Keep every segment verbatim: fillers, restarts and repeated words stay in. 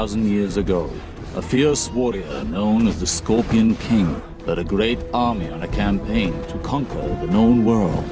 two thousand years ago, a fierce warrior known as the Scorpion King led a great army on a campaign to conquer the known world.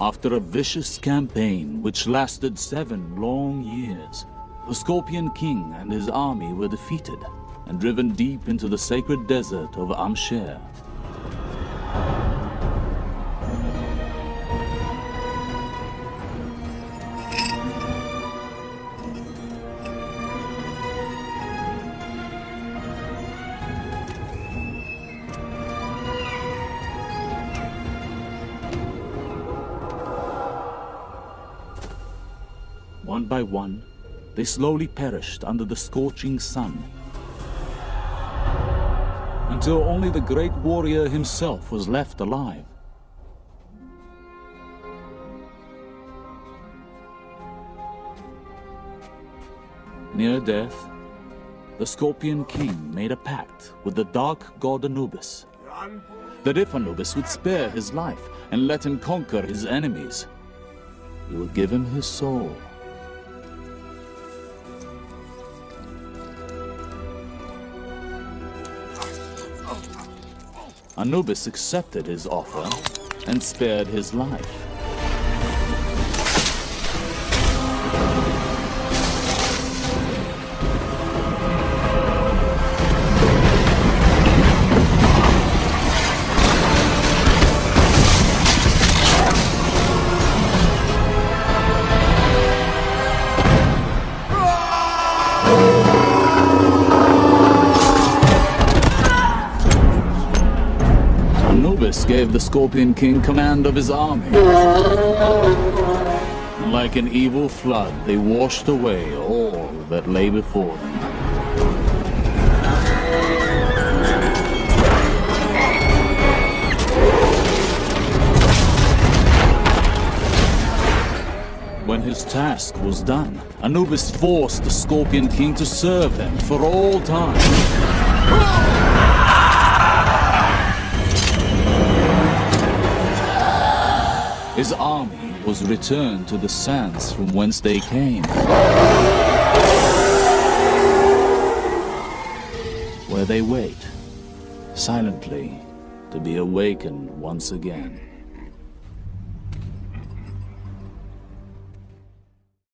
After a vicious campaign which lasted seven long years, the Scorpion King and his army were defeated and driven deep into the sacred desert of Amsher. One by one, they slowly perished under the scorching sun, until only the great warrior himself was left alive. Near death, the Scorpion King made a pact with the dark god Anubis, that if Anubis would spare his life and let him conquer his enemies, he would give him his soul. Anubis accepted his offer and spared his life. Anubis gave the Scorpion King command of his army. Like an evil flood, they washed away all that lay before them. When his task was done, Anubis forced the Scorpion King to serve him for all time. His army was returned to the sands from whence they came, where they wait silently to be awakened once again.